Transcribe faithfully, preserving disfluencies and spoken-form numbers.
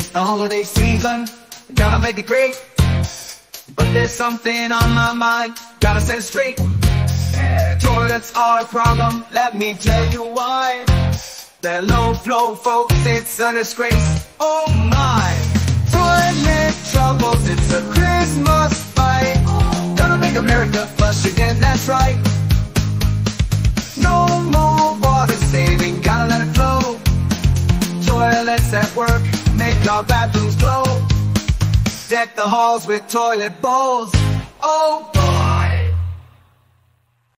It's the holiday season, gotta make it great, but there's something on my mind, gotta set it straight. Toilets are a problem, let me tell you why. They're low flow folks, it's a disgrace. Oh my, toilet troubles, it's a Christmas fight. Gonna make America flush again, that's right. No more water saving, gotta let it flow. Toilets at work, make our bathrooms glow. Deck the halls with toilet bowls. Oh.